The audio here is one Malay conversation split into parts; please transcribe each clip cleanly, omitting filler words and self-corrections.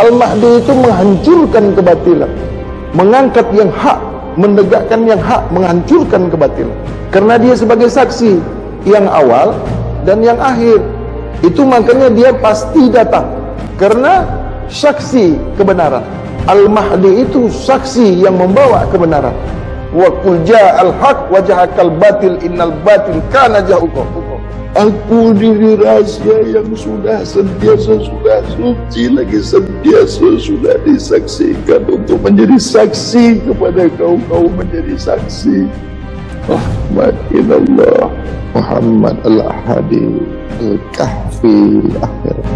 Al-Mahdi itu menghancurkan kebatilan, mengangkat yang hak, menegakkan yang hak, menghancurkan kebatilan. Karena dia sebagai saksi yang awal dan yang akhir, itu makanya dia pasti datang, karena saksi kebenaran. Al-Mahdi itu saksi yang membawa kebenaran. Wa qul ja'al haq wa jahakal batil innal batil kana jahuqa. Aku diri rahasia yang sudah sentiasa sudah suci, lagi sentiasa sudah disaksikan untuk menjadi saksi kepada kaum-kaum menjadi saksi. Ahmad Minnallah Muhammad Al-Hadi Al-Kahfi Akhirat.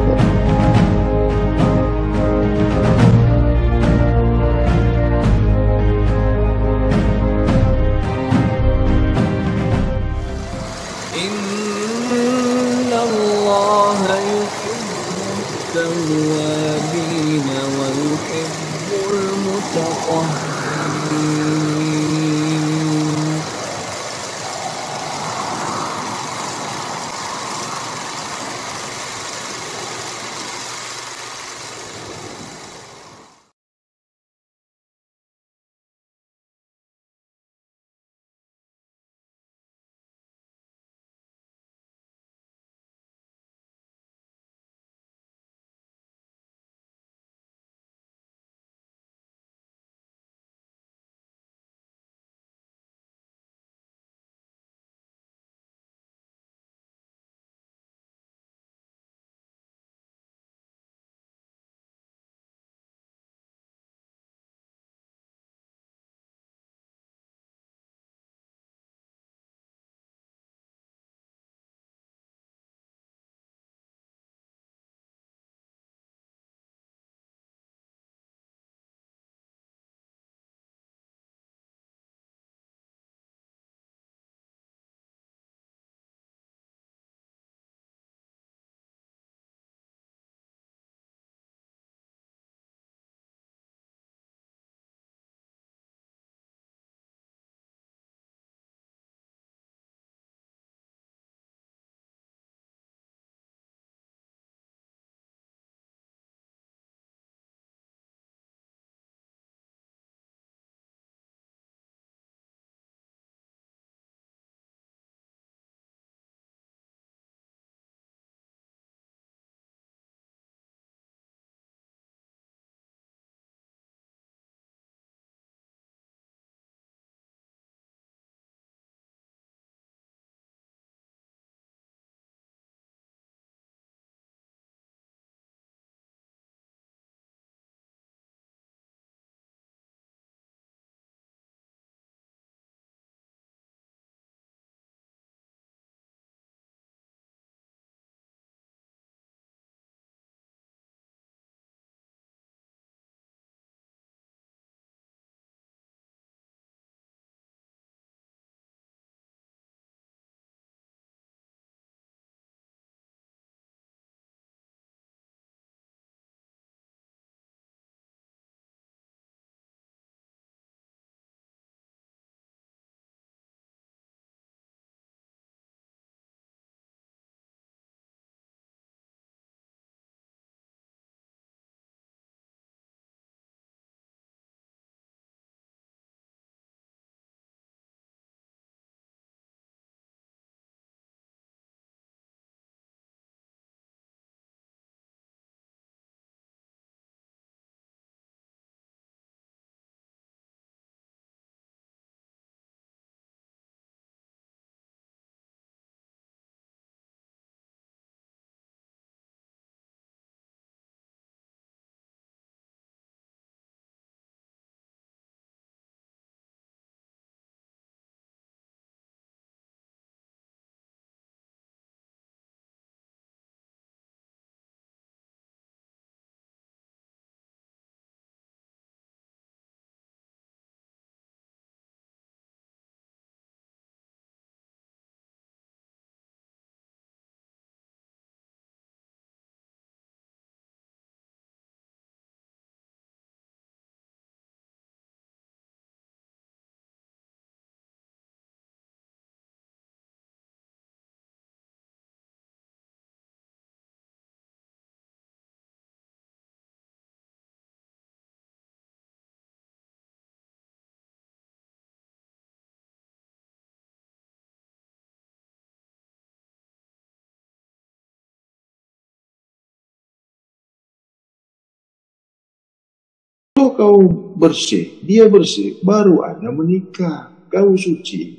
Kalau kau bersih, dia bersih, baru Anda menikah. Kau suci,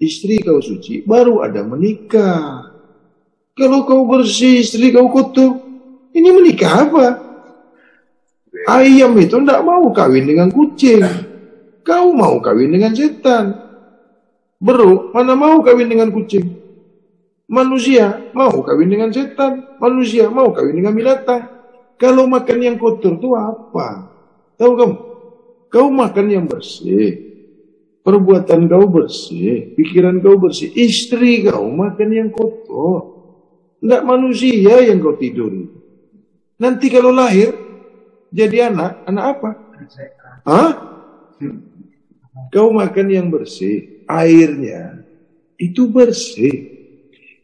istri kau suci, baru Anda menikah. Kalau kau bersih, istri kau kotor, ini menikah apa? Ayam itu tidak mau kawin dengan kucing. Kau mau kawin dengan setan. Bro, mana mau kawin dengan kucing? Manusia mau kawin dengan setan. Manusia mau kawin dengan binatang. Kalau makan yang kotor itu apa? Tahu kamu? Kau makan yang bersih, perbuatan kau bersih, pikiran kau bersih. Istri kau makan yang kotor, tidak manusia yang kau tidur. Nanti kalau lahir jadi anak, anak apa? Hah? Kau makan yang bersih, airnya itu bersih.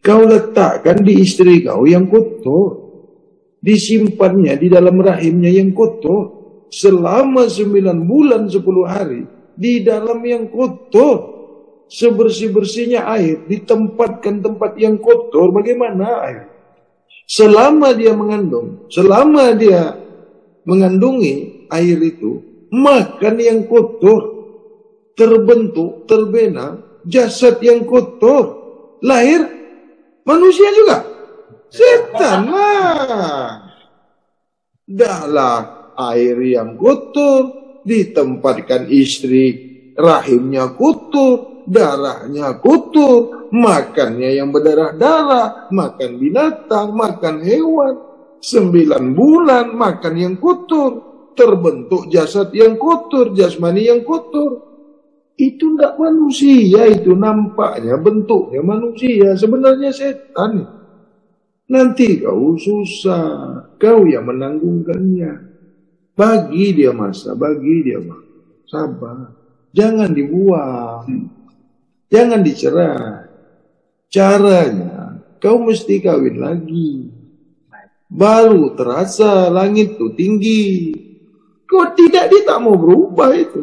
Kau letakkan di istri kau yang kotor, disimpannya di dalam rahimnya yang kotor selama 9 bulan 10 hari di dalam yang kotor, sebersih-bersihnya air ditempatkan tempat yang kotor. Bagaimana air selama dia mengandung, selama dia mengandungi air itu makan yang kotor, terbentuk, terbena jasad yang kotor, lahir manusia juga, setan lah. Dahlah air yang kotor, ditempatkan istri, rahimnya kotor, darahnya kotor, makannya yang berdarah-darah, makan binatang, makan hewan, 9 bulan makan yang kotor, terbentuk jasad yang kotor, jasmani yang kotor. Itu tidak manusia, itu nampaknya bentuknya manusia, sebenarnya setan. Nanti kau susah, kau yang menanggungkannya. Bagi dia masa, bagi dia masa. Sabar. Jangan dibuang. Jangan dicerai. Caranya, kau mesti kawin lagi. Baru terasa langit itu tinggi. Kau tidak, dia tak mau berubah itu.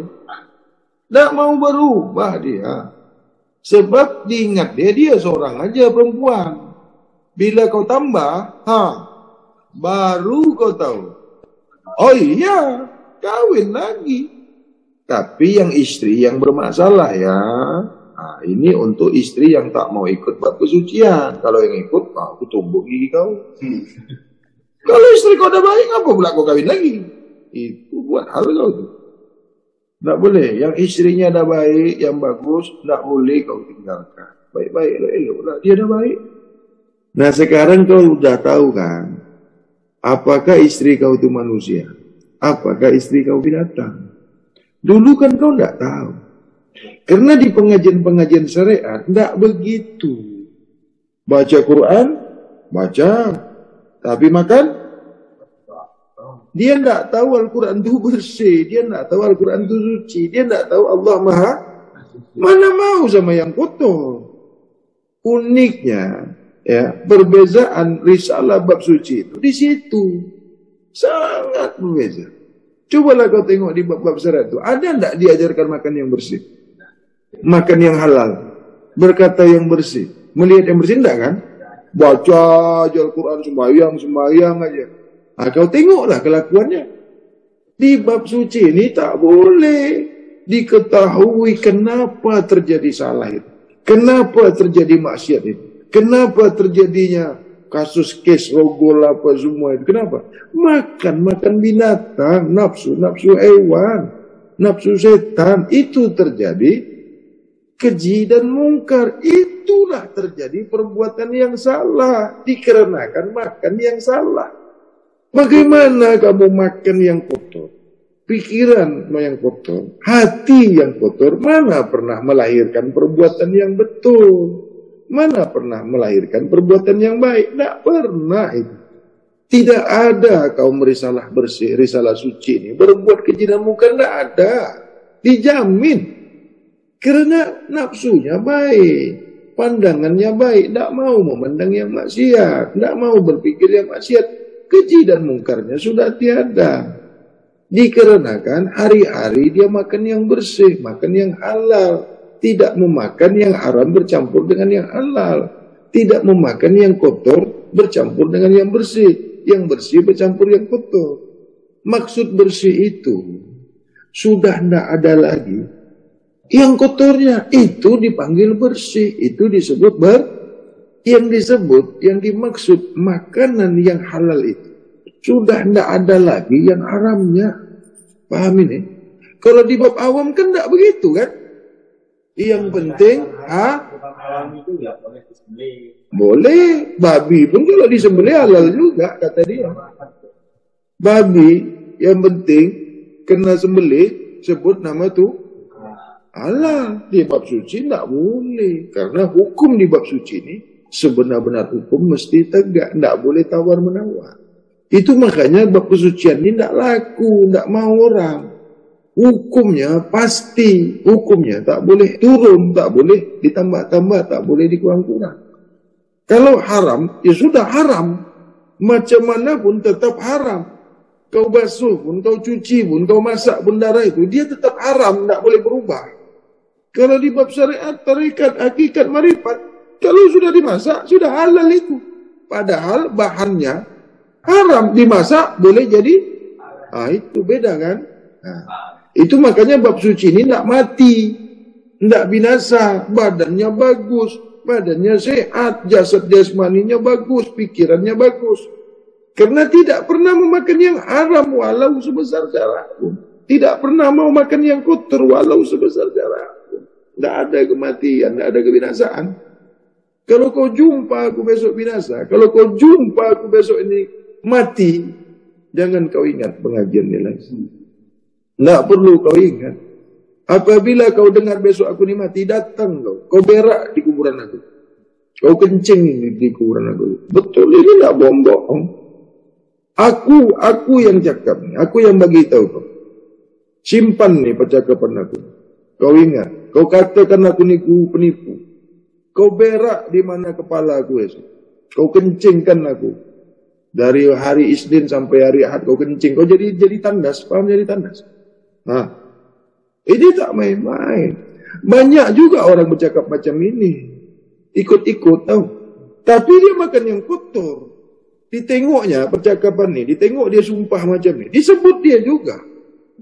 Tak mau berubah dia. Sebab diingat dia seorang aja perempuan. Bila kau tambah, baru kau tahu. Oh iya, kawin lagi. Tapi yang istri yang bermasalah ya. Nah, ini untuk istri yang tak mau ikut buat kesucian. Kalau yang ikut, aku tumbuk gigi kau. Kalau istri kau udah baik, apa pula kau kawin lagi? Itu buat hal kau tuh. Nggak boleh. Yang istrinya udah baik, yang bagus, nggak boleh kau tinggalkan. Baik-baik, elok-elok. Dia udah baik. Nah sekarang kau udah tahu kan? Apakah istri kau itu manusia? Apakah istri kau binatang? Dulu kan kau tidak tahu. Karena di pengajian-pengajian syariat tidak begitu. Baca Quran, baca. Tapi makan? Dia tidak tahu Al-Quran itu bersih. Dia tidak tahu Al-Quran itu suci. Dia tidak tahu Allah Maha. Mana mau sama yang kotor? Uniknya, ya, perbezaan risalah bab suci itu di situ sangat berbeza. Cobalah kau tengok di bab-bab syariat itu, ada tidak diajarkan makan yang bersih, makan yang halal, berkata yang bersih, melihat yang bersih, tidak kan? Baca aja Al-Quran, sembahyang aja. Nah, kau tengoklah kelakuannya. Di bab suci ini tak boleh diketahui kenapa terjadi salah itu, kenapa terjadi maksiat itu. Kenapa terjadinya kasus kes rogol apa semua itu? Kenapa? Makan binatang, nafsu hewan, nafsu setan. Itu terjadi keji dan mungkar. Itulah terjadi perbuatan yang salah dikarenakan makan yang salah. Bagaimana kamu makan yang kotor? Pikiran yang kotor, hati yang kotor, mana pernah melahirkan perbuatan yang betul? Mana pernah melahirkan perbuatan yang baik? Tidak pernah itu. Tidak ada kaum risalah bersih, risalah suci ini berbuat keji dan mungkar, tidak ada. Dijamin. Karena nafsunya baik, pandangannya baik, tidak mau memandang yang maksiat, tidak mau berpikir yang maksiat. Keji dan mungkarnya sudah tiada. Dikarenakan hari-hari dia makan yang bersih, makan yang halal. Tidak memakan yang haram bercampur dengan yang halal. Tidak memakan yang kotor bercampur dengan yang bersih. Yang bersih bercampur yang kotor. Maksud bersih itu sudah tidak ada lagi. Yang kotornya itu dipanggil bersih, itu disebut yang dimaksud makanan yang halal itu sudah tidak ada lagi yang haramnya. Paham ini? Kalau di bab awam kan tidak begitu kan? Yang penting boleh, babi pun kalau disembelih halal juga kata dia. Babi yang penting kena sembelih sebut nama tuh halal. Di bab suci tidak boleh, karena hukum di bab suci ini sebenar-benar hukum mesti tegak, tidak boleh tawar-menawar. Itu makanya bab kesucian ini tidak laku, tidak mau orang. Hukumnya pasti, hukumnya tak boleh turun, tak boleh ditambah-tambah, tak boleh dikurang-kurang. Kalau haram, ya sudah haram. Macam mana pun tetap haram. Kau basuh pun, kau cuci pun, kau masak pun darah itu, dia tetap haram, tidak boleh berubah. Kalau di bab syariat, tarekat, hakikat, marifat, kalau sudah dimasak, sudah halal itu. Padahal bahannya haram, dimasak boleh jadi. Nah, itu beda kan? Nah, itu makanya bab suci ini tidak mati, tidak binasa, badannya bagus. Badannya sehat, jasad jasmaninya bagus, pikirannya bagus. Karena tidak pernah memakan yang haram walau sebesar jarak pun. Tidak pernah mau makan yang kotor walau sebesar jarak pun. Tidak ada kematian, tidak ada kebinasaan. Kalau kau jumpa aku besok binasa, kalau kau jumpa aku besok ini mati, jangan kau ingat pengajian ini lagi. Tidak perlu kau ingat. Apabila kau dengar besok aku ini mati, datang kau. Kau berak di kuburan aku. Kau kencing di kuburan aku. Betul, ini tidak bohong. Aku yang cakap nih. Aku yang bagi tahu kau. Simpan nih percakapan aku. Kau ingat. Kau katakan aku niku penipu. Kau berak di mana kepala aku esok. Kau kencingkan aku. Dari hari Isnin sampai hari Ahad kau kencing. Kau jadi tandas. Paham jadi tandas? Nah. Ini tak main-main. Banyak juga orang bercakap macam ini. Ikut-ikut tahu. Tapi dia makan yang kotor. Ditengoknya percakapan ini. Ditengok dia sumpah macam ini. Disebut dia juga.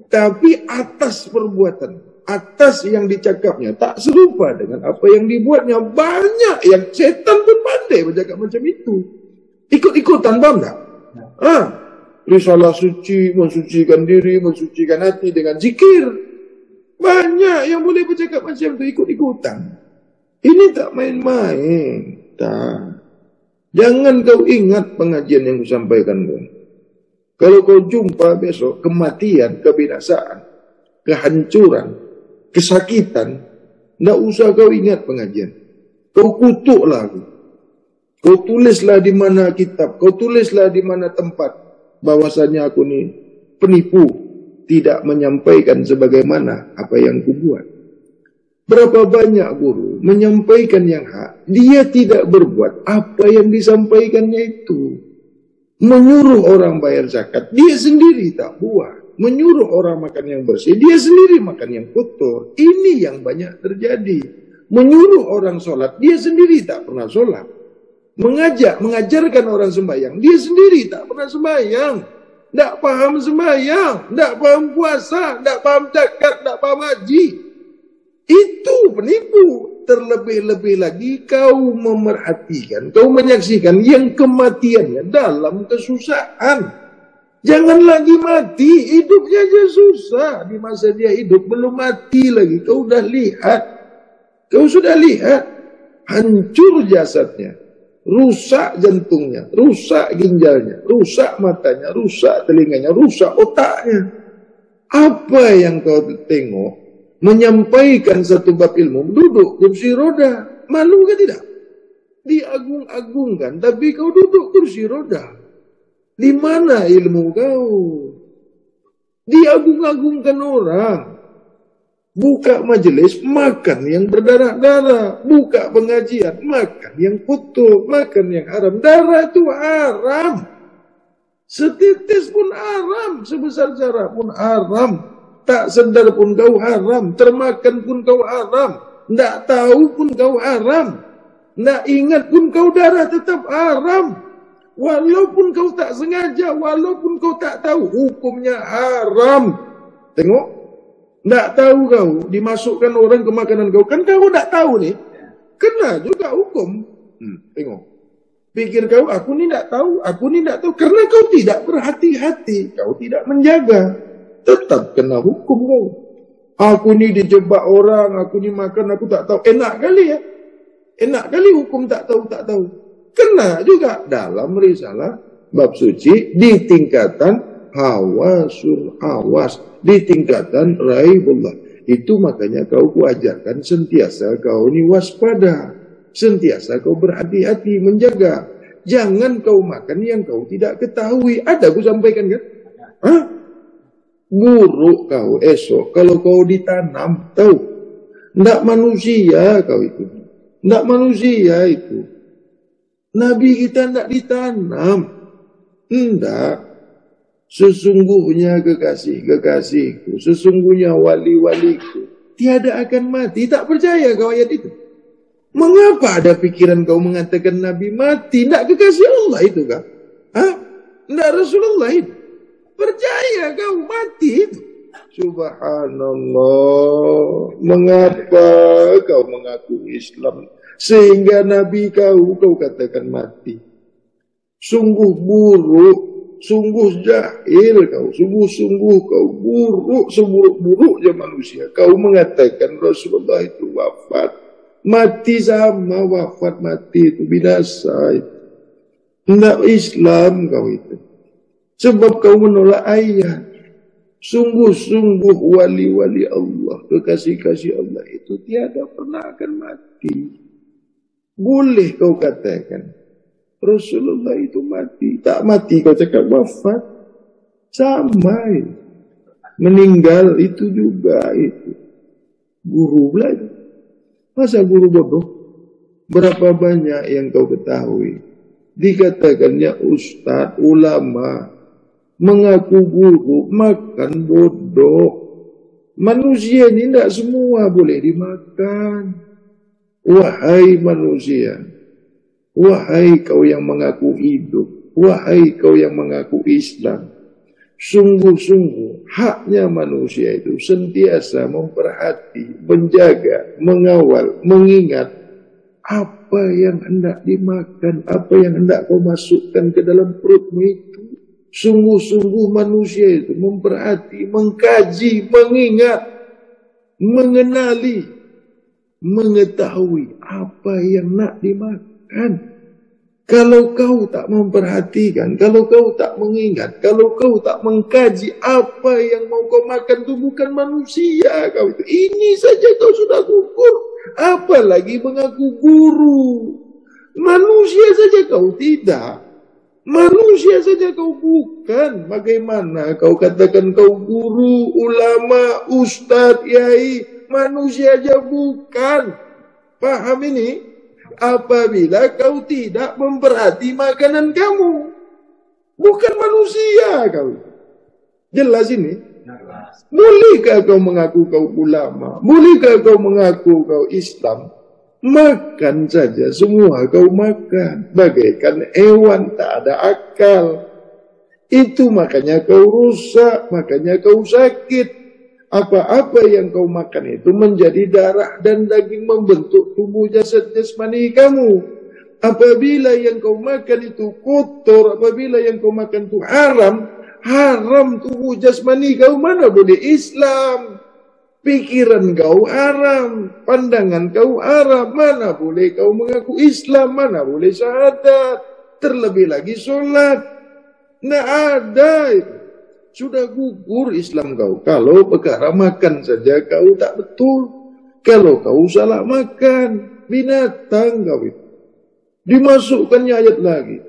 Tapi atas perbuatan. Atas yang dicakapnya. Tak serupa dengan apa yang dibuatnya. Banyak yang setan pun pandai bercakap macam itu. Ikut-ikutan paham tak? Ah, risalah suci. Mensucikan diri. Mensucikan hati dengan zikir. Banyak yang boleh bercakap macam itu, ikut-ikutan. Ini tak main-main. Tak. Jangan kau ingat pengajian yang kusampaikan kau. Kalau kau jumpa besok kematian, kebinasaan, kehancuran, kesakitan, tidak usah kau ingat pengajian. Kau kutuklah aku. Kau tulislah di mana kitab, kau tulislah di mana tempat bahwasanya aku ni penipu. Tidak menyampaikan sebagaimana apa yang kubuat. Berapa banyak guru menyampaikan yang hak, dia tidak berbuat apa yang disampaikannya itu. Menyuruh orang bayar zakat, dia sendiri tak buat. Menyuruh orang makan yang bersih, dia sendiri makan yang kotor. Ini yang banyak terjadi. Menyuruh orang sholat, dia sendiri tak pernah sholat. Mengajarkan orang sembahyang, dia sendiri tak pernah sembahyang. Tidak paham sembahyang, tidak paham puasa, tidak paham zakat, tidak paham haji. Itu penipu. Terlebih-lebih lagi kau memerhatikan, kau menyaksikan yang kematiannya dalam kesusahan. Jangan lagi mati, hidupnya aja susah. Di masa dia hidup belum mati lagi, kau sudah lihat. Kau sudah lihat hancur jasadnya. Rusak jantungnya, rusak ginjalnya, rusak matanya, rusak telinganya, rusak otaknya. Apa yang kau tengok menyampaikan satu bab ilmu, duduk kursi roda, malu ke tidak? Diagung-agungkan, tapi kau duduk kursi roda. Di mana ilmu kau? Diagung-agungkan orang. Buka majelis, makan yang berdarah-darah. Buka pengajian, makan yang kotor, makan yang haram. Darah itu haram. Setitis pun haram, sebesar jarak pun haram. Tak sedar pun kau haram, termakan pun kau haram. Tidak tahu pun kau haram. Tidak ingat pun kau darah tetap haram. Walaupun kau tak sengaja, walaupun kau tak tahu, hukumnya haram. Tengok, tidak tahu kau dimasukkan orang ke makanan kau, kan kau tidak tahu nih, kena juga hukum. Tengok, pikir kau, aku ni tidak tahu, karena kau tidak berhati-hati, kau tidak menjaga, tetap kena hukum kau. Aku ni dijebak orang, aku ni makan, aku tak tahu, enak kali ya, enak kali hukum tak tahu. Kena juga dalam risalah bab suci di tingkatan hawasul hawas, di tingkatan raibullah. Itu makanya kau kuajarkan sentiasa kau ini waspada, sentiasa kau berhati-hati menjaga. Jangan kau makan yang kau tidak ketahui. Ada ku sampaikan kan? Hah? Buruk kau esok kalau kau ditanam tahu. Ndak manusia kau itu. Ndak manusia itu. Nabi kita tidak ditanam. Tidak. Sesungguhnya kekasih-kekasihku, sesungguhnya wali-waliku, tiada akan mati. Tak percaya kau ayat itu? Mengapa ada pikiran kau mengatakan Nabi mati? Tidak kekasih Allah itu kah? Hah? Tidak Rasulullah itu? Percaya kau mati itu? Subhanallah. Mengapa kau mengaku Islam sehingga Nabi kau katakan mati? Sungguh buruk, sungguh jahil kau, sungguh-sungguh kau buruk, seburuk-buruknya manusia. Kau mengatakan Rasulullah itu wafat, mati sama wafat, mati itu binasa itu. Tidak Islam kau itu. Sebab kau menolak ayat. Sungguh-sungguh wali-wali Allah, kekasih-kasih Allah itu tiada pernah akan mati. Boleh kau katakan Rasulullah itu mati. Tak mati kau cakap wafat. Sama itu. Meninggal itu juga itu. Guru belajar. Masa guru bodoh? Berapa banyak yang kau ketahui dikatakannya ustaz, ulama, mengaku guru, makan bodoh. Manusia ini tidak semua boleh dimakan. Wahai manusia, wahai kau yang mengaku hidup, wahai kau yang mengaku Islam, sungguh-sungguh haknya manusia itu sentiasa memperhati, menjaga, mengawal, mengingat apa yang hendak dimakan, apa yang hendak kau masukkan ke dalam perutmu itu. Sungguh-sungguh manusia itu memperhati, mengkaji, mengingat, mengenali, mengetahui apa yang nak dimakan. Kalau kau tak memperhatikan, kalau kau tak mengingat, kalau kau tak mengkaji apa yang mau kau makan itu bukan manusia kau itu. Ini saja kau sudah gugur, apalagi mengaku guru. Manusia saja kau tidak, manusia saja kau bukan. Bagaimana kau katakan kau guru, ulama, ustadz, yai? Manusia aja bukan. Paham ini? Apabila kau tidak memperhati makanan kamu, bukan manusia kau. Jelas ini? Bolehkah kau mengaku kau ulama? Bolehkah kau mengaku kau Islam? Makan saja semua kau makan, bagaikan hewan tak ada akal. Itu makanya kau rusak, makanya kau sakit. Apa-apa yang kau makan itu menjadi darah dan daging, membentuk tubuh jasad jasmani kamu. Apabila yang kau makan itu kotor, apabila yang kau makan itu haram, haram tubuh jasmani kau, mana boleh Islam. Pikiran kau haram, pandangan kau haram, mana boleh kau mengaku Islam, mana boleh syahadat, terlebih lagi solat. Tidak ada itu. Sudah gugur Islam kau kalau perkara makan saja kau tak betul. Kalau kau salah makan, binatang kau itu. Dimasukkannya ayat lagi,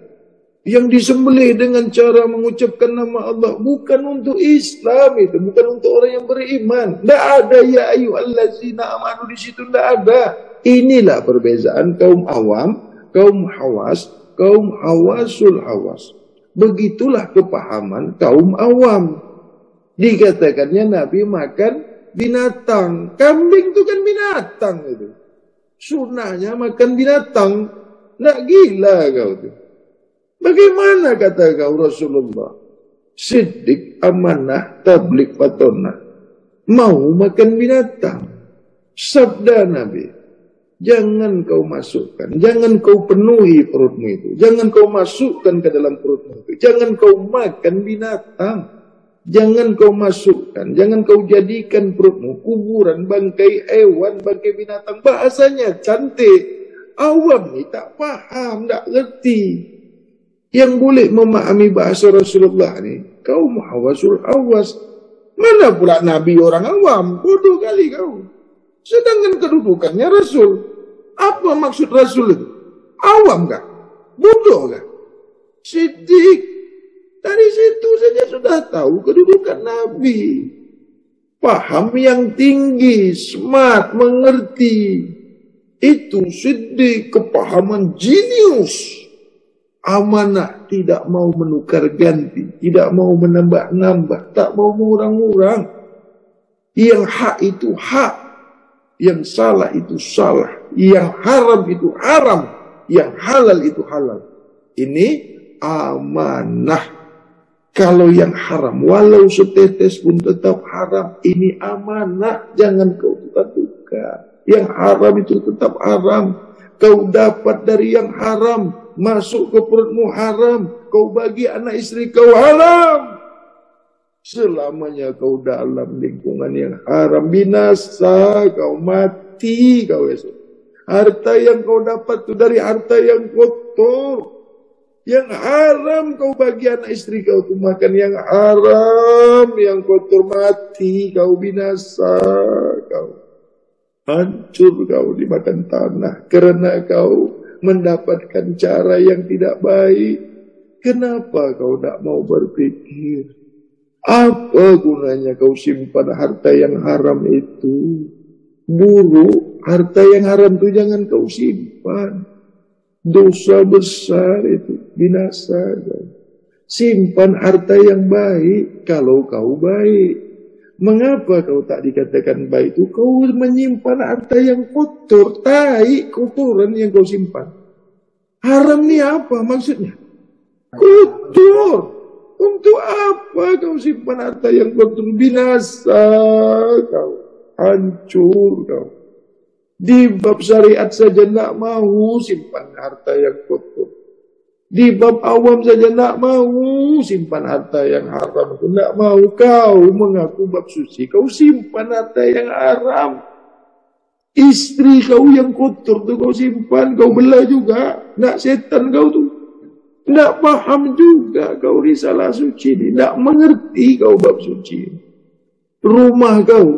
yang disembelih dengan cara mengucapkan nama Allah, bukan untuk Islam itu, bukan untuk orang yang beriman. Tidak ada ya ayyuhallazina amanu di situ, tidak ada. Inilah perbezaan kaum awam, kaum hawas, kaum hawasul hawas. Begitulah kepahaman kaum awam. Dikatakannya Nabi makan binatang. Kambing itu kan binatang itu. Sunahnya makan binatang. Nak gila kau itu. Bagaimana kata kau Rasulullah? Siddiq, amanah, tablik, fatonah. Mau makan binatang. Sabda Nabi, jangan kau masukkan, jangan kau penuhi perutmu itu, jangan kau masukkan ke dalam perutmu itu, jangan kau makan binatang. Jangan kau masukkan, jangan kau jadikan perutmu kuburan, bangkai hewan, bangkai binatang. Bahasanya cantik. Awam ni tak faham, tak ngerti. Yang boleh memahami bahasa Rasulullah ni, kau muhawasul awas. Mana pula Nabi orang awam? Bodoh kali kau. Sedangkan kedudukannya Rasul. Apa maksud Rasul itu? Awam kah? Bodoh kah? Siddiq. Dari situ saja sudah tahu kedudukan Nabi. Paham yang tinggi, smart, mengerti. Itu Siddiq, kepahaman jenius. Amanah, tidak mau menukar ganti, tidak mau menambah-nambah, tak mau mengurang-urang. Yang hak itu hak, yang salah itu salah, yang haram itu haram, yang halal itu halal. Ini amanah. Kalau yang haram, walau setetes pun tetap haram. Ini amanah, jangan kau tukar-tukar. Yang haram itu tetap haram. Kau dapat dari yang haram, masuk ke perutmu haram. Kau bagi anak istri kau haram. Selamanya kau dalam lingkungan yang haram, binasa, kau mati, kau esok. Harta yang kau dapat itu dari harta yang kotor. Yang haram kau bagi anak istri kau tu makan yang haram, yang kotor mati, kau binasa, kau hancur, kau dimakan tanah kerana kau mendapatkan cara yang tidak baik. Kenapa kau tak mau berpikir? Apa gunanya kau simpan harta yang haram itu? Buruk, harta yang haram tu jangan kau simpan. Dosa besar itu, binasa. Simpan harta yang baik kalau kau baik. Mengapa kau tak dikatakan baik itu? Kau menyimpan harta yang kotor, tai, kotoran yang kau simpan. Haram ni apa maksudnya? Kotor. Untuk apa kau simpan harta yang kotor? Binasa kau, hancur kau. Di bab syariat saja nak mahu simpan harta yang kotor. Di bab awam saja nak mahu simpan harta yang haram. Nak mahu kau mengaku bab suci, kau simpan harta yang haram. Istri kau yang kotor tu kau simpan, kau bela juga. Nak setan kau tu. Nak faham juga kau risalah suci ni. Nak mengerti kau bab suci. Rumah kau.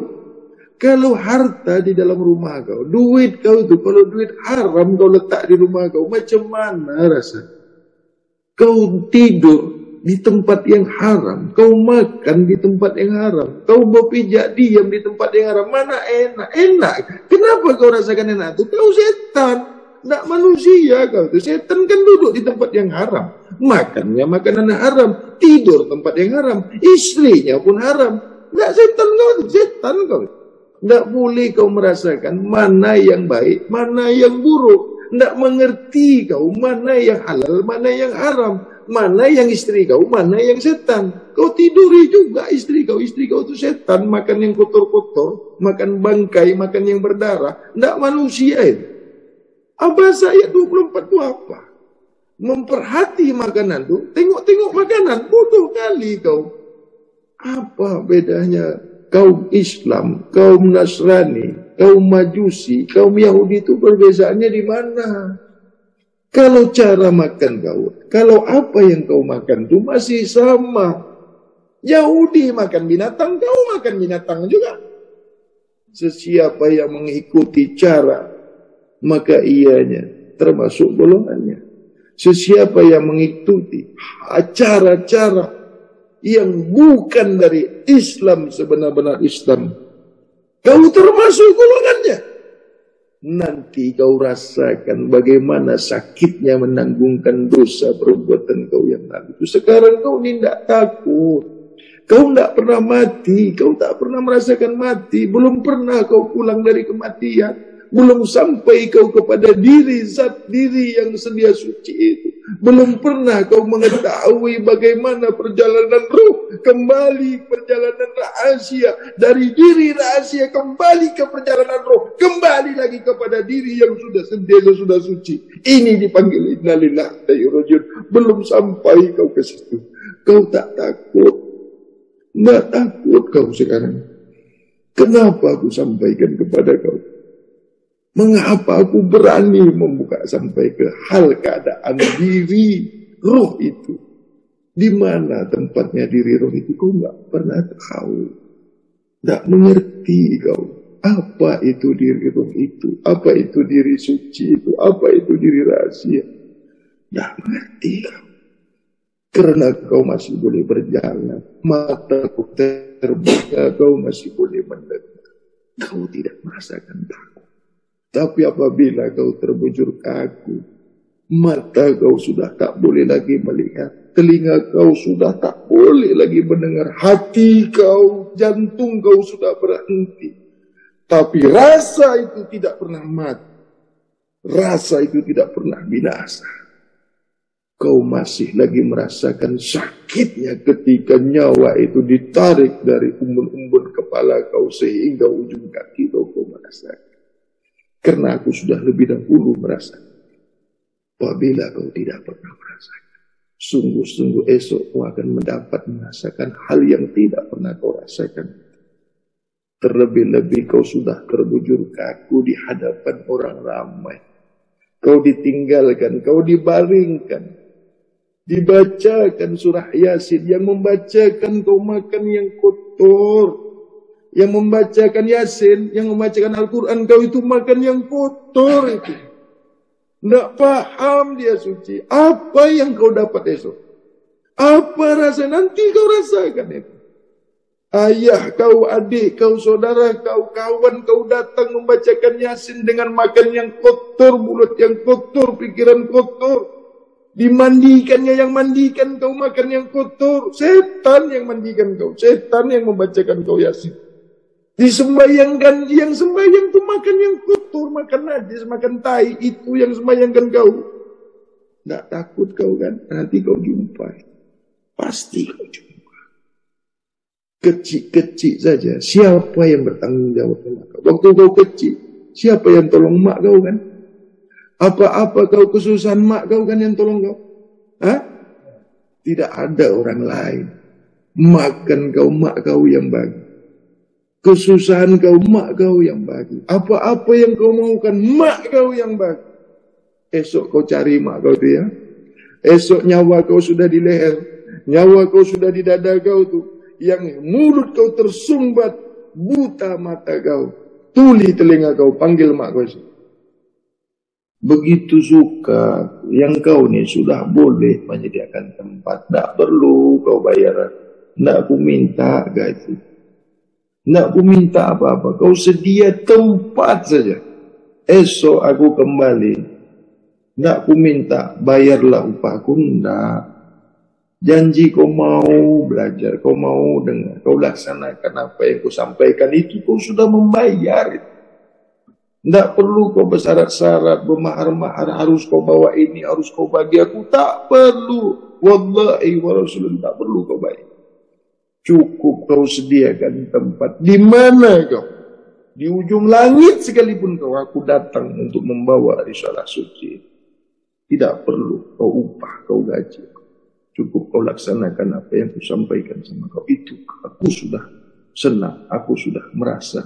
Kalau harta di dalam rumah kau, duit kau itu, kalau duit haram kau letak di rumah kau, macam mana rasa? Kau tidur di tempat yang haram, kau makan di tempat yang haram, kau berpijak diam di tempat yang haram, mana enak? Enak. Kenapa kau rasakan enak itu? Kau setan, tak manusia kau itu. Setan kan duduk di tempat yang haram, makannya makanan haram, tidur tempat yang haram, istrinya pun haram. Tak setan kau itu, setan kau. Tidak boleh kau merasakan mana yang baik, mana yang buruk. Tidak mengerti kau mana yang halal, mana yang haram. Mana yang istri kau, mana yang setan. Kau tiduri juga istri kau itu setan. Makan yang kotor-kotor, makan bangkai, makan yang berdarah. Tidak manusia itu. Abbas ayat 24 itu apa? Memperhati makanan itu, tengok-tengok makanan. Bodoh kali kau. Apa bedanya? Kaum Islam, kaum Nasrani, kaum Majusi, kaum Yahudi itu perbezaannya di mana? Kalau cara makan kau, kalau apa yang kau makan itu masih sama. Yahudi makan binatang, kau makan binatang juga. Sesiapa yang mengikuti cara, maka ianya termasuk golongannya. Sesiapa yang mengikuti cara-cara yang bukan dari Islam sebenar-benar Islam, kau termasuk golongannya. Nanti kau rasakan bagaimana sakitnya menanggungkan dosa perbuatan kau yang lalu. Sekarang kau ini tidak takut. Kau tidak pernah mati. Kau tak pernah merasakan mati. Belum pernah kau pulang dari kematian. Belum sampai kau kepada diri, zat diri yang sedia suci itu. belum pernah kau mengetahui bagaimana perjalanan ruh kembali, perjalanan rahasia dari diri rahasia kembali ke perjalanan ruh, kembali lagi kepada diri yang sudah sentiasa sudah suci. Ini dipanggil innalillahi wa inna ilaihi rajiun. Belum sampai kau ke situ, kau tak takut, nggak takut kau sekarang. Kenapa aku sampaikan kepada kau? Mengapa aku berani membuka sampai ke hal keadaan diri roh itu? Di mana tempatnya diri roh itu? Kau nggak pernah tahu, nggak mengerti kau. Apa itu diri roh itu? Apa itu diri suci itu? Apa itu diri rahasia? Nggak mengerti kau. Karena kau masih boleh berjalan, mata kau terbuka, kau masih boleh mendengar, kau tidak merasakan takut. Tapi apabila kau terbujur kaku, mata kau sudah tak boleh lagi melihat, telinga kau sudah tak boleh lagi mendengar, hati kau, jantung kau sudah berhenti. Tapi rasa itu tidak pernah mati, rasa itu tidak pernah binasa. Kau masih lagi merasakan sakitnya ketika nyawa itu ditarik dari umbun-umbun kepala kau sehingga ujung kaki kau merasakan. Karena aku sudah lebih dahulu merasakan. Apabila kau tidak pernah merasakan, sungguh-sungguh esok kau akan mendapat merasakan hal yang tidak pernah kau rasakan. Terlebih-lebih kau sudah terbujur kaku di hadapan orang ramai. Kau ditinggalkan, kau dibaringkan, dibacakan surah Yasin, yang membacakan kau makan yang kotor, yang membacakan Yasin, yang membacakan Al-Quran kau itu makan yang kotor itu. Tidak paham dia suci. Apa yang kau dapat esok? Apa rasa nanti kau rasakan itu? Ayah kau, adik kau, saudara kau, kawan kau datang membacakan Yasin dengan makan yang kotor, mulut yang kotor, pikiran kotor. Dimandikannya yang mandikan kau makan yang kotor. Setan yang mandikan kau, setan yang membacakan kau Yasin. Disembayangkan, yang sembayang itu makan yang kotor, makan najis, makan tai. Itu yang sembayangkan kau. Tidak takut kau kan? Nanti kau jumpa, pasti kau jumpa. Kecil-kecil saja, siapa yang bertanggung jawab sama kau? Waktu kau kecil, siapa yang tolong mak kau kan? Apa-apa kau kesusahan, mak kau kan yang tolong kau. Hah? Tidak ada orang lain. Makan kau, mak kau yang bagi. Kesusahan kau, mak kau yang bagi. Apa-apa yang kau maukan, mak kau yang bagi. Esok kau cari mak kau itu ya. Esok nyawa kau sudah di leher, nyawa kau sudah di dada kau tuh. Yang mulut kau tersumbat, buta mata kau, tuli telinga kau, panggil mak kau itu. Begitu suka, yang kau nih sudah boleh menyediakan tempat. Tidak perlu kau bayar. Tidak aku minta gaji. Tidak aku minta apa-apa. Kau sedia tempat saja. Esok aku kembali. Tidak aku minta, bayarlah upahku. Tidak. Janji kau mau belajar, kau mau dengar, kau laksanakan apa yang kau sampaikan itu. Kau sudah membayar. Tidak perlu kau bersarat-sarat, bermahar-mahar, harus kau bawa ini, harus kau bagi aku. Tak perlu. Wallahi wa rasulun, tak perlu kau bayar. Cukup kau sediakan tempat. Di mana kau? Di ujung langit sekalipun kau, aku datang untuk membawa risalah suci. Tidak perlu kau upah, kau gaji. Cukup kau laksanakan apa yang aku sampaikan sama kau. Itu aku sudah senang, aku sudah merasa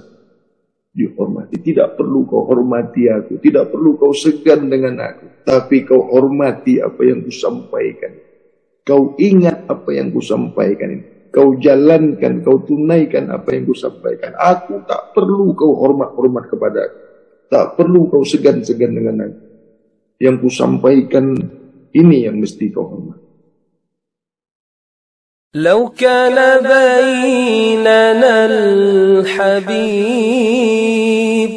dihormati. Tidak perlu kau hormati aku, tidak perlu kau segan dengan aku, tapi kau hormati apa yang ku sampaikan. Kau ingat apa yang ku sampaikan ini, kau jalankan, kau tunaikan apa yang ku sampaikan. Aku tak perlu kau hormat-hormat kepada aku, tak perlu kau segan-segan dengan aku. Yang ku sampaikan ini yang mesti kau hormati. لو كان بيننا الحبيب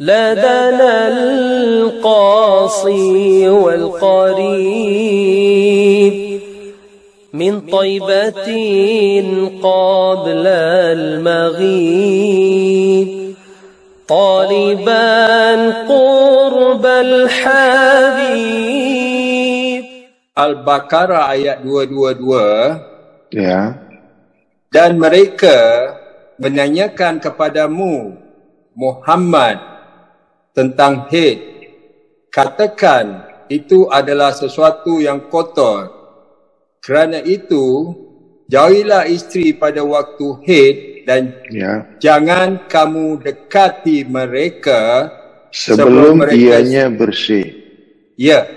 لدنا القاصي والقريب من طيبة قبل المغيب طالبا قرب الحبيب Al-Baqarah ayat 222. Ya. Dan mereka menanyakan kepadamu Muhammad tentang haid. Katakan itu adalah sesuatu yang kotor. Kerana itu jauhilah isteri pada waktu haid dan jangan kamu dekati mereka sebelum dianya bersih. Ya.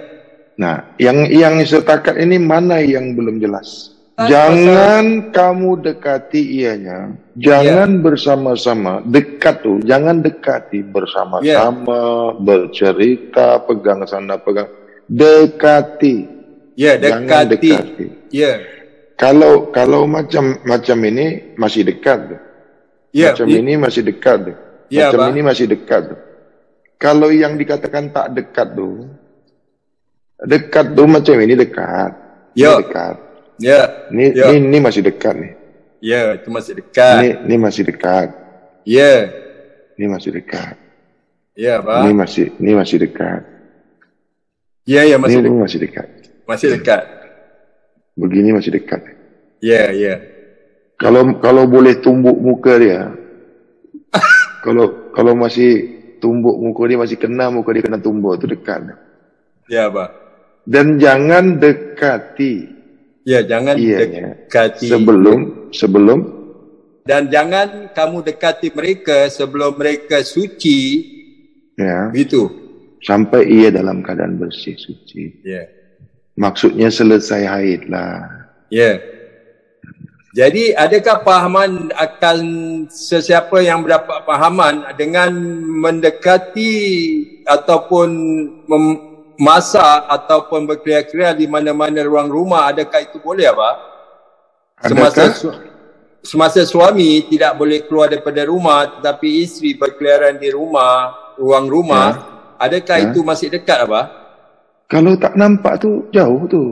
Nah, yang setakat ini mana yang belum jelas? Jangan kamu dekati ianya. Jangan bersama-sama. Dekat tuh, jangan dekati bersama-sama, bercerita, pegang sana, pegang. Dekati. Ya, dekati. Ya. Kalau macam ini masih dekat. Ya. Macam ini masih dekat. Ya, macam ini masih dekat. Kalau yang dikatakan tak dekat tuh, dekat tuh macam ini dekat. Ya. Dekat. Ya, ini masih dekat nih. Ya, itu masih dekat. Ini masih dekat. Ya, ini masih dekat. Ya, Pak. Ini masih dekat. Ya, ya masih. Ini masih dekat. Masih dekat. Begini masih dekat. Ya, ya. Kalau boleh tumbuk muka dia. kalau masih tumbuk muka dia, masih kena muka dia, kena tumbuk itu dekat. Ya, Pak. Dan jangan dekati. Ya, jangan dekati sebelum dan jangan kamu dekati mereka sebelum mereka suci. Ya. Gitu. Sampai ia dalam keadaan bersih suci. Ya. Maksudnya selesai haid lah. Ya. Jadi adakah pahaman akan sesiapa yang mendapat pahaman dengan mendekati ataupun masa ataupun berkria-kria di mana-mana ruang rumah, adakah itu boleh, Abah? Semasa suami tidak boleh keluar daripada rumah, tetapi isteri berkeliaran di rumah, ruang rumah, adakah itu masih dekat, Abah? Kalau tak nampak tu jauh tu.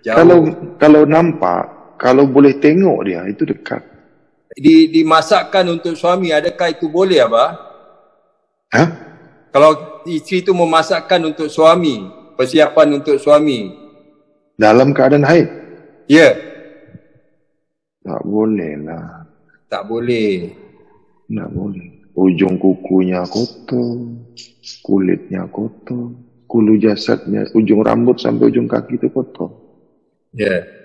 Jauh. Kalau nampak, kalau boleh tengok dia, itu dekat. Dimasakkan untuk suami, adakah itu boleh, Abah? Hah? Kalau isteri itu memasakkan untuk suami, persiapan untuk suami dalam keadaan haid. Ya. Tak boleh lah. Tak boleh. Tak boleh. Ujung kukunya kotor, kulitnya kotor, kulu jasadnya, ujung rambut sampai ujung kaki itu kotor. Ya.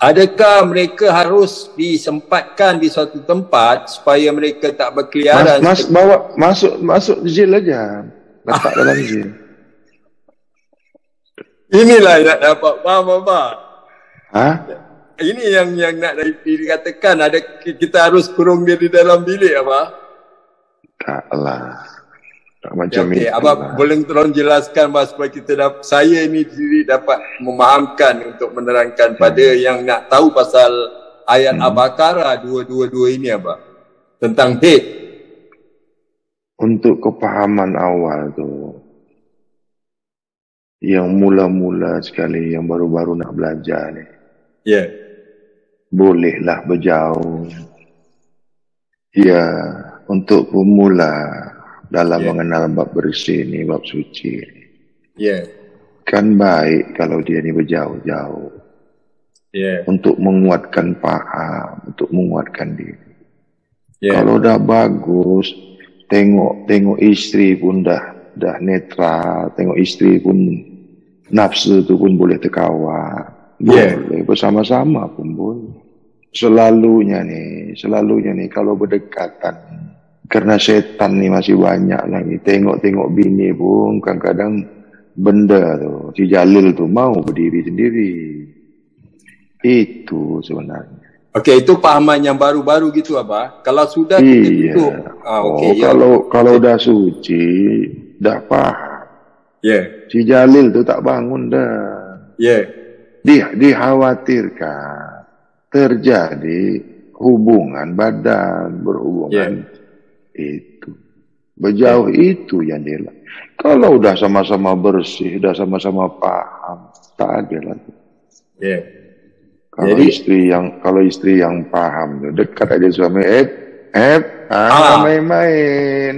Adakah mereka harus disempatkan di suatu tempat supaya mereka tak berkeliaran? Mas bawa masuk zil aja. Letak dalam zil. Inilah yang nak dapat faham, Abah. Hah? Ini yang nak dikatakan, ada kita harus kurung dia di dalam bilik, Abah. Taklah. Tak macam ini. Abah boleh tolong jelaskan, Abah, supaya saya ini sendiri dapat memahamkan untuk menerangkan pada yang nak tahu pasal ayat Al-Baqarah 222 ini, Abah. Tentang haid. Untuk kepahaman awal tu, yang mula-mula sekali, yang baru-baru nak belajar ni, bolehlah berjauh. Ya, untuk pemula dalam mengenal bab bersih ni, bab suci ni, kan baik kalau dia ni berjauh-jauh, untuk menguatkan faham, untuk menguatkan diri. Kalau dah bagus, tengok isteri pun dah netral, tengok isteri pun nafsu tu pun boleh terkawal, boleh bersama-sama pun boleh. Selalunya ni kalau berdekatan, karena setan ni masih banyak lagi. Tengok bini pun kadang-kadang benda tu, si Jalil tu mau berdiri sendiri. Itu sebenarnya. Okey, itu pahaman yang baru-baru gitu, Abah. Kalau sudah kita tutup. Kalau dah suci, dah faham. Si Jalil tu tak bangun dah. Dikhawatirkan terjadi hubungan badan, berhubungan itu. Berjauh itu yang jelas. Kalau dah sama-sama bersih, dah sama-sama faham, tak ada lagi. Kalau isteri yang paham tu, dekat aja suami. Main-main.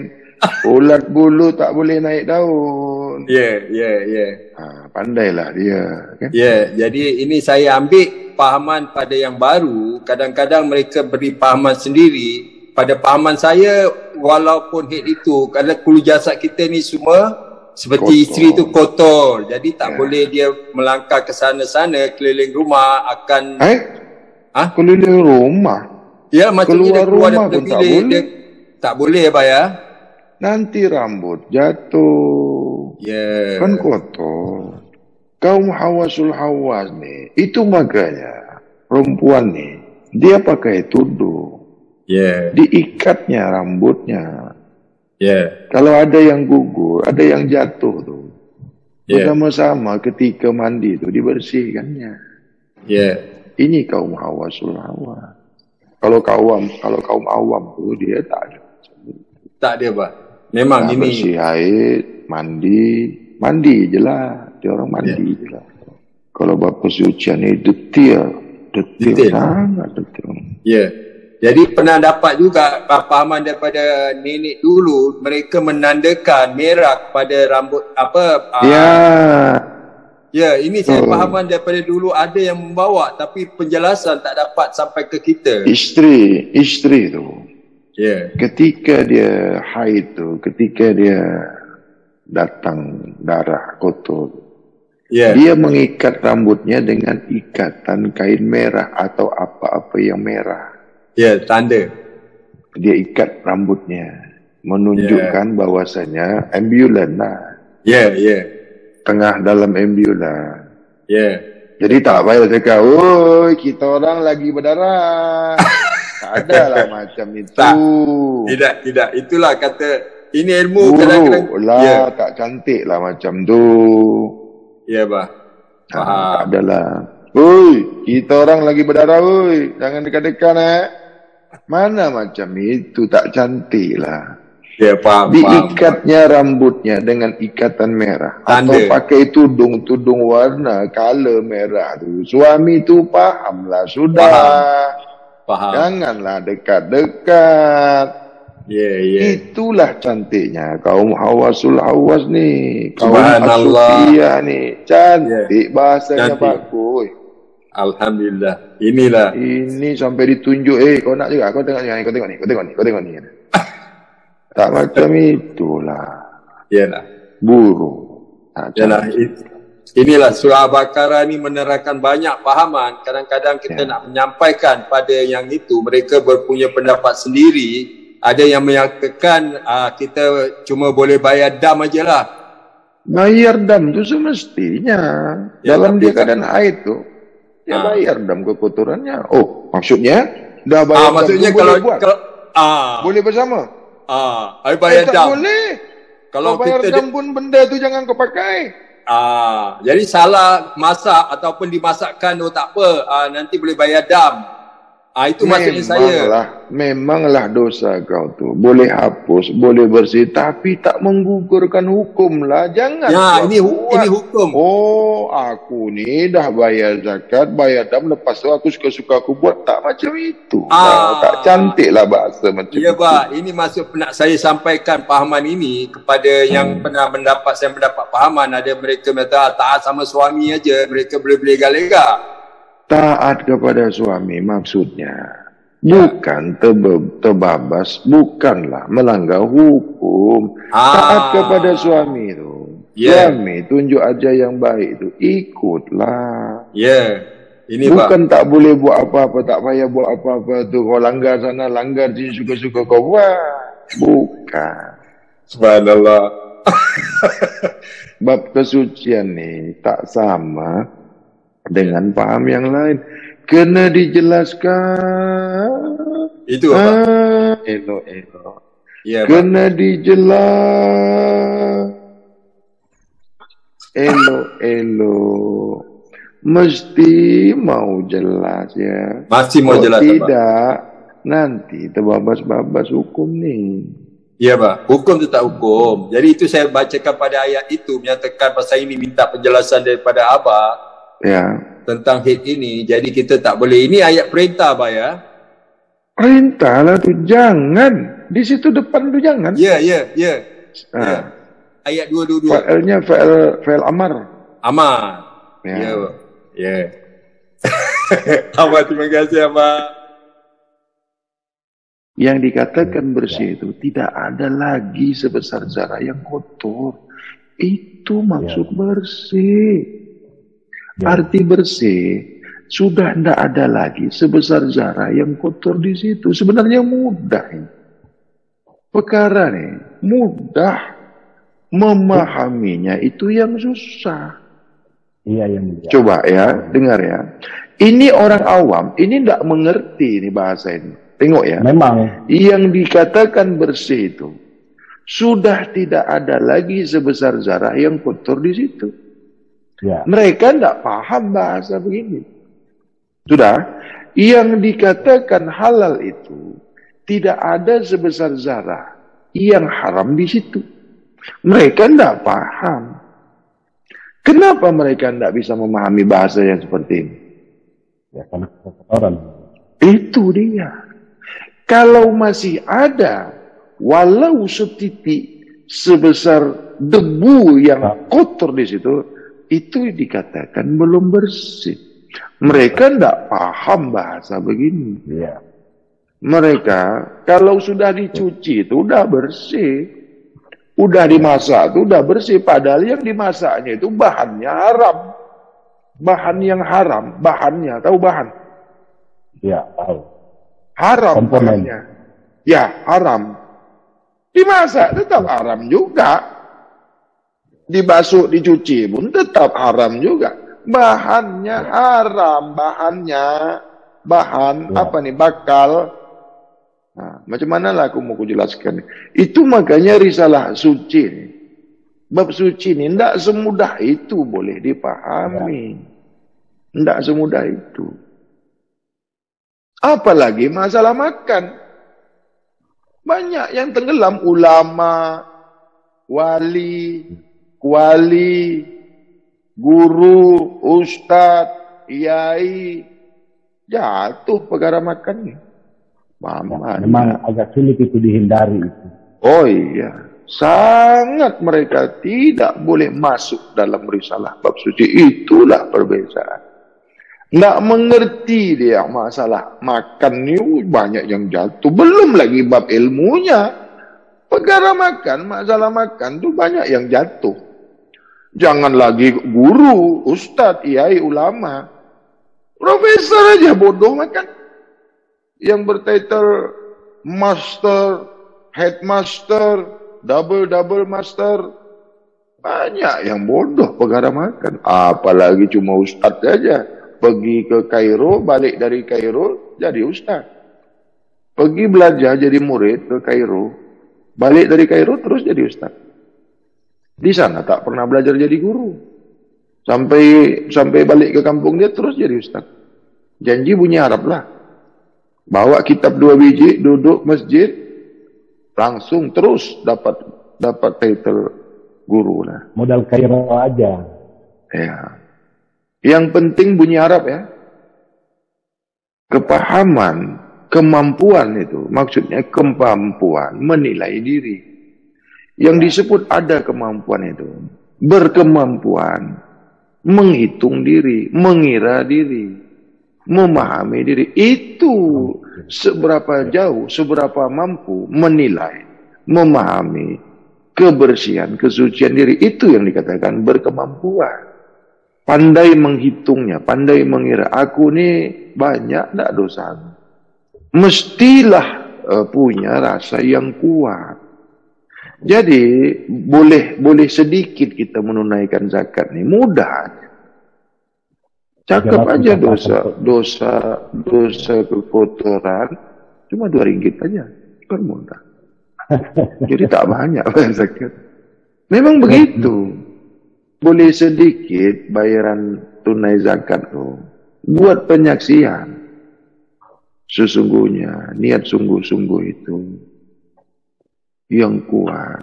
Ulat bulu tak boleh naik daun. tahun. Iya. Nah, pandailah dia. Kan? Jadi ini saya ambil pahaman pada yang baru. Kadang-kadang mereka beri pahaman sendiri. Pada pahaman saya, walaupun head itu, karena kulu jasad kita ni semua seperti kotor. Isteri tu kotor. Jadi tak boleh dia melangkah ke sana-sana, keliling rumah akan... Keliling rumah? Ya, macam dia keluar daripada bilik. Tak boleh, Abang ya? Nanti rambut jatuh. Kan kotor. Kaum hawasul hawas ni. Itu makanya perempuan ni, dia pakai tudung. Diikatnya rambutnya. Kalau ada yang gugur, ada yang jatuh tu. Bersama-sama ketika mandi tu dibersihkannya. Ini kaum hawasul hawas. Kalau kaum awam tu dia tak ada. Tak dia, Pak. Memang ini bersih haid, mandi jelah, dia orang mandi jelah. Kalau bab kesucian itu detail sangat detail. Jadi pernah dapat juga pahaman daripada nenek dulu, mereka menandakan merah kepada rambut ini saya pahaman daripada dulu, ada yang membawa tapi penjelasan tak dapat sampai ke kita. Isteri tu. Ketika dia haid tu, ketika dia datang darah kotor, dia mengikat rambutnya dengan ikatan kain merah atau apa-apa yang merah. Tanda. Dia ikat rambutnya, menunjukkan bahwasannya ambulan lah. Tengah dalam ambulan. Jadi tak payah cakap, "Oi, kita orang lagi berdarah." Tak ada lah macam itu. Tidak. Itulah kata, ini ilmu kadang-kadang. Tak cantik lah macam tu. Bah. Tak ada lah. "Oi, kita orang lagi berdarah, oi. Jangan dekat-dekat, eh." Mana macam itu, tak cantik lah. Faham. Diikatnya rambutnya dengan ikatan merah. Tanda. Atau pakai tudung warna, color merah tu. Suami tu faham lah, sudah. Faham. Janganlah dekat-dekat. Itulah cantiknya kaum hawasul hawas ni, kaum asufiyah ni. Cantik bahasanya bagus. Alhamdulillah. Inilah. Ini sampai ditunjuk, kau nak juga, kau tengok ni. Tak macam itulah. Iyalah. Buruk. Iyalah. Inilah surah Al-Baqarah ni menerangkan banyak pahaman. Kadang-kadang kita nak menyampaikan pada yang itu, mereka berpunya pendapat sendiri. Ada yang menyatakan kita cuma boleh bayar dam ajalah. Bayar dam tu semestinya. Dalam dia keadaan haid tu, dia bayar dam kekotorannya. Oh, maksudnya dah bayar dam. Maksudnya kalau boleh bersama. Bayar dam. Tak boleh. Kalau bayar dam pun benda tu jangan kau pakai. Jadi salah masak ataupun dimasakkan tu tak apa, nanti boleh bayar dam. Itu maksudnya saya. Memanglah dosa kau tu. Boleh hapus, boleh bersih, tapi tak menggugurkan hukum lah. Jangan. Ini hukum. Oh, aku ni dah bayar zakat, bayar dam, lepas tu aku suka-suka aku buat. Tak macam itu. Tak cantik lah bahasa macam itu. Pak, ini maksud nak saya sampaikan pahaman ini kepada yang pernah mendapat, saya mendapat pahaman. Ada mereka kata taat sama suami aja, mereka boleh legal-legal. Taat kepada suami maksudnya bukan terbabas, bukanlah melanggar hukum. Taat kepada suami itu, suami tunjuk aja yang baik itu, ikutlah. Ini bukan tak boleh buat apa-apa, tak payah buat apa-apa tu. Kau langgar sana, langgar sini, suka-suka kau buat. Bukan. Subhanallah. Bab kesucian ni tak sama dengan paham yang lain. Kena dijelaskan. Itu apa? Elok-elok. Kena dijelaskan. Elok-elok. Mesti mau jelas ya. Masih mau jelas. Tidak, nanti terbabas-babas hukum ni. Pak. Hukum tu tak hukum. Jadi itu saya bacakan pada ayat itu, menyatakan pasal ini minta penjelasan daripada Abah. Tentang hit ini. Jadi kita tak boleh. Ini ayat perintah, Pak ya. Perintah lah tu. Jangan. Di situ depan tu jangan. Ya. ayat 22. Fa'ilnya fa'il amar. Amar. Ya. Ya. Ya. Ahmad, terima kasih Ahmad. Yang dikatakan bersih itu tidak ada lagi sebesar zarah yang kotor. Itu maksud bersih. Arti bersih sudah tidak ada lagi sebesar zarah yang kotor di situ. Sebenarnya mudah. Perkara nih mudah memahaminya itu yang susah. Iya, yang mudah. Coba ya, dengar ya. Ini orang awam, ini tidak mengerti ini bahasa ini. Tengok ya, memang yang dikatakan bersih itu sudah tidak ada lagi sebesar zarah yang kotor di situ. Ya. Mereka tidak paham bahasa begini. Sudah, yang dikatakan halal itu tidak ada sebesar zarah yang haram di situ. Mereka tidak paham. Kenapa mereka tidak bisa memahami bahasa yang seperti ini? Ya, karena kotoran. Itu dia. Kalau masih ada, walau setitik sebesar debu yang kotor di situ, itu dikatakan belum bersih. Mereka tidak paham bahasa begini. Ya. Mereka kalau sudah dicuci itu udah bersih, udah dimasak itu udah bersih. Padahal yang dimasaknya itu bahannya haram, bahan yang haram, bahannya tahu bahan? Ya tahu. Haram bahannya. Ya, haram. Dimasak tetap haram juga. Dibasuh, dicuci pun tetap haram juga. Bahannya haram, bahannya. Bahan apa nih? Bakal. Nah, macam mana lah aku mau jelaskan. Itu makanya risalah suci nih. Bab suci ini tidak semudah itu boleh dipahami. Tidak semudah itu. Apalagi masalah makan. Banyak yang tenggelam. Ulama, wali, kuali, guru, ustadz, kiai. Jatuh perkara makannya. Memang agak sulit itu dihindari. Oh iya. Sangat mereka tidak boleh masuk dalam risalah bab suci. Itulah perbedaan. Nggak mengerti dia masalah makan ini banyak yang jatuh. Belum lagi bab ilmunya. Perkara makan, masalah makan itu banyak yang jatuh. Jangan lagi guru, ustadz, kiai, ulama. Profesor aja bodoh makan. Yang bertitel master, headmaster, double master. Banyak yang bodoh perkara makan. Apalagi cuma ustadz aja. Pergi ke Kairo, balik dari Kairo, jadi ustaz. Pergi belajar jadi murid ke Kairo, balik dari Kairo terus jadi ustaz. Di sana tak pernah belajar jadi guru. Sampai balik ke kampung dia terus jadi ustaz. Janji bunyi Arab lah. Bawa kitab 2 biji, duduk masjid, langsung terus dapat titel guru lah. Modal Kairo aja. Ya. Yang penting bunyi Arab ya. Kepahaman, kemampuan itu. Maksudnya kemampuan menilai diri. Yang disebut ada kemampuan itu. Berkemampuan menghitung diri, mengira diri, memahami diri. Itu seberapa jauh, seberapa mampu menilai, memahami kebersihan, kesucian diri. Itu yang dikatakan berkemampuan. Pandai menghitungnya, pandai mengira. Aku ini banyak tidak dosa. Mestilah punya rasa yang kuat. Jadi boleh sedikit kita menunaikan zakat ini mudah. Cakap aja dosa kekotoran cuma 2 ringgit aja kan mudah. Jadi tak banyak zakat. Memang begitu. Boleh sedikit bayaran tunai zakat loh. Buat penyaksian. Sesungguhnya niat sungguh-sungguh itu yang kuat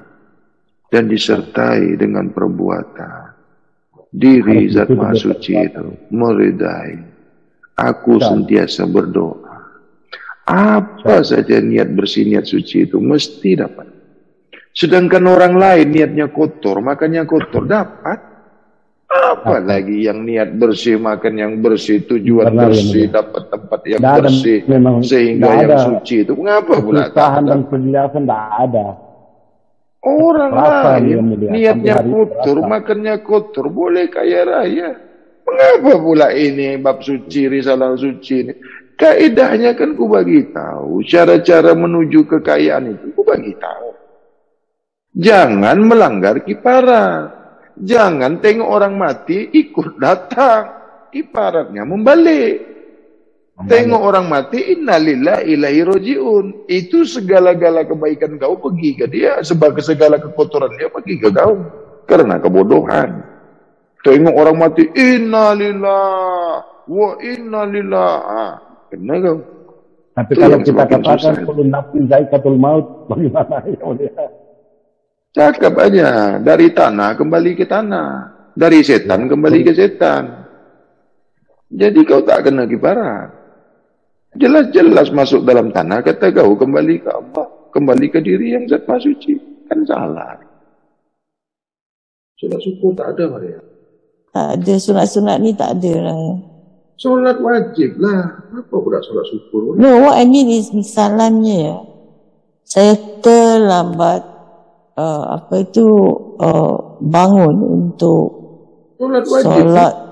dan disertai dengan perbuatan. Diri zat maha suci itu meridai. Aku sentiasa berdoa. Apa saja niat bersih, niat suci itu mesti dapat. Sedangkan orang lain niatnya kotor, makannya kotor, dapat. Apalagi yang niat bersih, makan yang bersih, tujuan bersih, dapat tempat yang bersih, sehingga yang suci itu. Mengapa pula? Kesusahan dan penjelasan tidak ada. Orang lain niatnya kotor, makannya kotor, boleh kaya raya. Mengapa pula ini bab suci, risalah suci ini? Kaidahnya kan ku bagi tahu, cara-cara menuju kekayaan itu ku bagi tahu. Jangan melanggar kiparah. Jangan tengok orang mati ikut datang. Kiparatnya membalik. Tengok orang mati, innalillahi ilaihi rojiun. Itu segala-gala kebaikan kau pergi ke dia, sebagai segala kekotoran dia pergi ke kau karena kebodohan. Tengok orang mati, innalillahi wa innalillahi. Kena kau. Tapi itu kalau kita katakan kullu nafsin dha'iqatul maut, bagaimana ya? Cakap aja, dari tanah kembali ke tanah, dari setan kembali ke setan. Jadi kau tak kena kiparat. Jelas-jelas masuk dalam tanah, kata kau kembali ke Allah, kembali ke diri yang zat maha suci. Kan salah. Sunat suku tak ada, Maria. Tak ada, sunat-sunat ni tak ada lah. Solat wajib lah. Apa pula solat syukur? No, what I mean is misalnya saya terlambat bangun untuk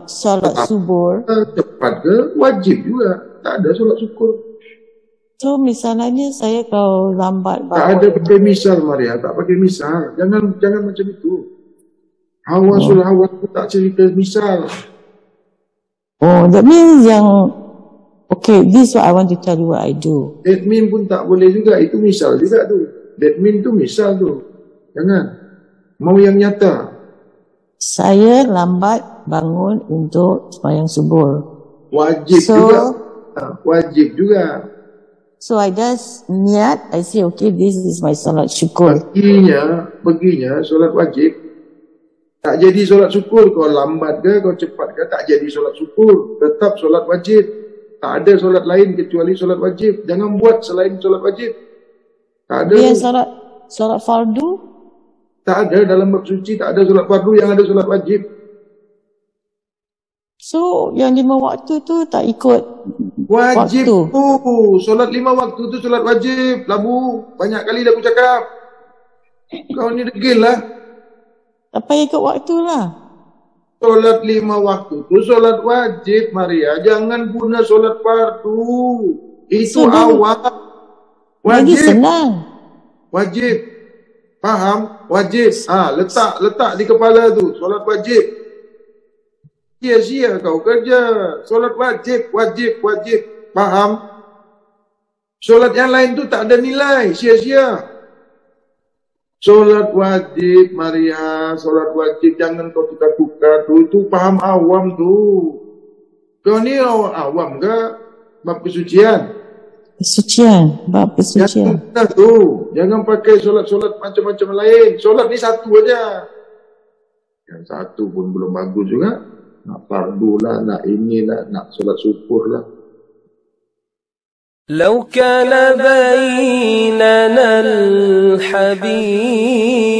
solat subuh. Cepat ke wajib juga. Tak ada solat syukur. So misalnya saya kalau lambat bangun. Tak ada pakai misal, Maria. Tak pakai misal. Jangan macam itu. Hawasul hawas tak cerita misal. Oh, that means yang okay, this what I want to tell you what I do. That mean pun tak boleh juga, itu misal juga tu. That mean tu misal tu. Jangan. Mau yang nyata. Saya lambat bangun untuk sembahyang subuh. Wajib juga. Wajib juga. So I just niat, I say okay, this is my solat syukur. Perginya solat wajib. Tak jadi solat syukur, kau lambat ke, kau cepat ke, tak jadi solat syukur. Tetap solat wajib. Tak ada solat lain kecuali solat wajib. Jangan buat selain solat wajib. Tak ada. Dia solat fardu? Tak ada, dalam bab suci tak ada solat fardu, yang ada solat wajib. So, yang 5 waktu tu tak ikut wajib waktu tu. Solat 5 waktu tu solat wajib. Labu, banyak kali dah aku cakap. Kau ni degil lah. Tak payah ikut waktu lah. Solat 5 waktu tu solat wajib, Maria. Jangan guna solat fardu. Itu awal. Wajib. Senang. Wajib. Faham? Wajib. Ah, letak di kepala tu. Solat wajib. Sia-sia kau kerja. Solat wajib. Faham? Solat yang lain tu tak ada nilai. Sia-sia. Solat wajib, Maria. Solat wajib, jangan kau tukar-tukar tu. Itu paham awam tu. Kau ni awam ke? Bab kesucian. Bab kesucian. Jangan pakai solat-solat macam-macam lain. Solat ni satu aja. Yang satu pun belum bagus juga. Nak fardu lah, nak inilah, nak solat syukur lah. لو كان بيننا الحبيب